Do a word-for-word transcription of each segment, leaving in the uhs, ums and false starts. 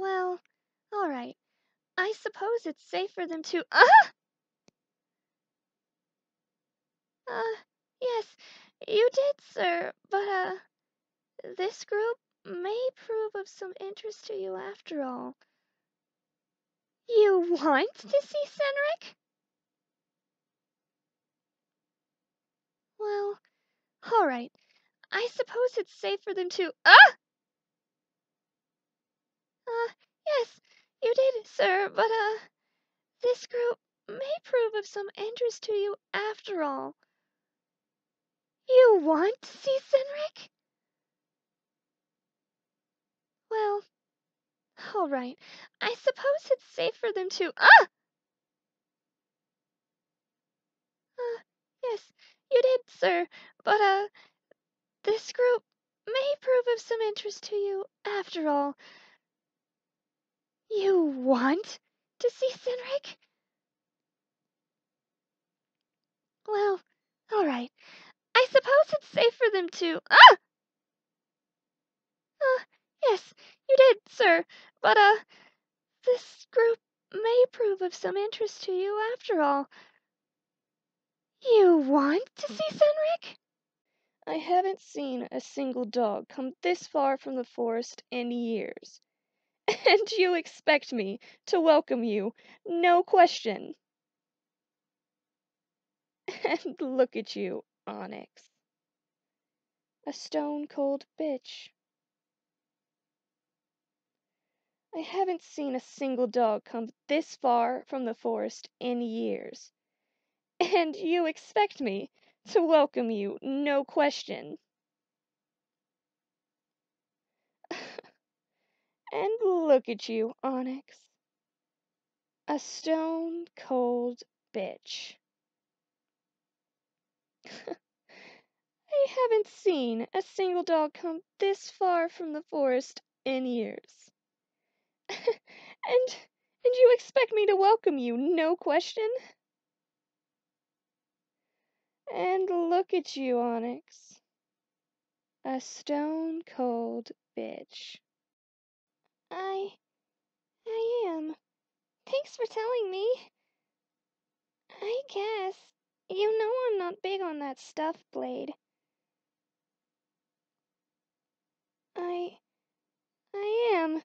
Well, all right. I suppose it's safe for them to... Ah! Uh, yes, you did, sir, but, uh, this group may prove of some interest to you after all. You want to see Senric? Well, all right. I suppose it's safe for them to... Ah! Uh, yes, you did, sir, but, uh, this group may prove of some interest to you after all. You want to see Senric? Well, all right. I suppose it's safe for them to... Ah! Uh, yes, you did, sir, but, uh, this group may prove of some interest to you after all. You want to see Senric? Well, all right. I suppose it's safe for them to... Ah! Uh, yes, you did, sir. But, uh, this group may prove of some interest to you after all. You want to see Senric? I haven't seen a single dog come this far from the forest in years. And you expect me to welcome you, no question. And look at you, Onyx. A stone-cold bitch. I haven't seen a single dog come this far from the forest in years. And you expect me to welcome you, no question. And look at you, Onyx. A stone-cold bitch. I haven't seen a single dog come this far from the forest in years. and, and you expect me to welcome you, no question? And look at you, Onyx. A stone-cold bitch. I... I am. Thanks for telling me. I guess. You know I'm not big on that stuff, Blade. I... I am.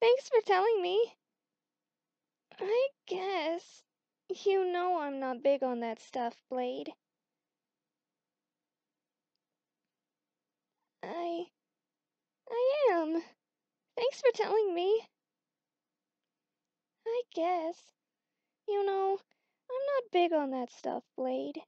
Thanks for telling me. I guess. You know I'm not big on that stuff, Blade. I... I am. Thanks for telling me. I guess. You know, I'm not big on that stuff, Blade.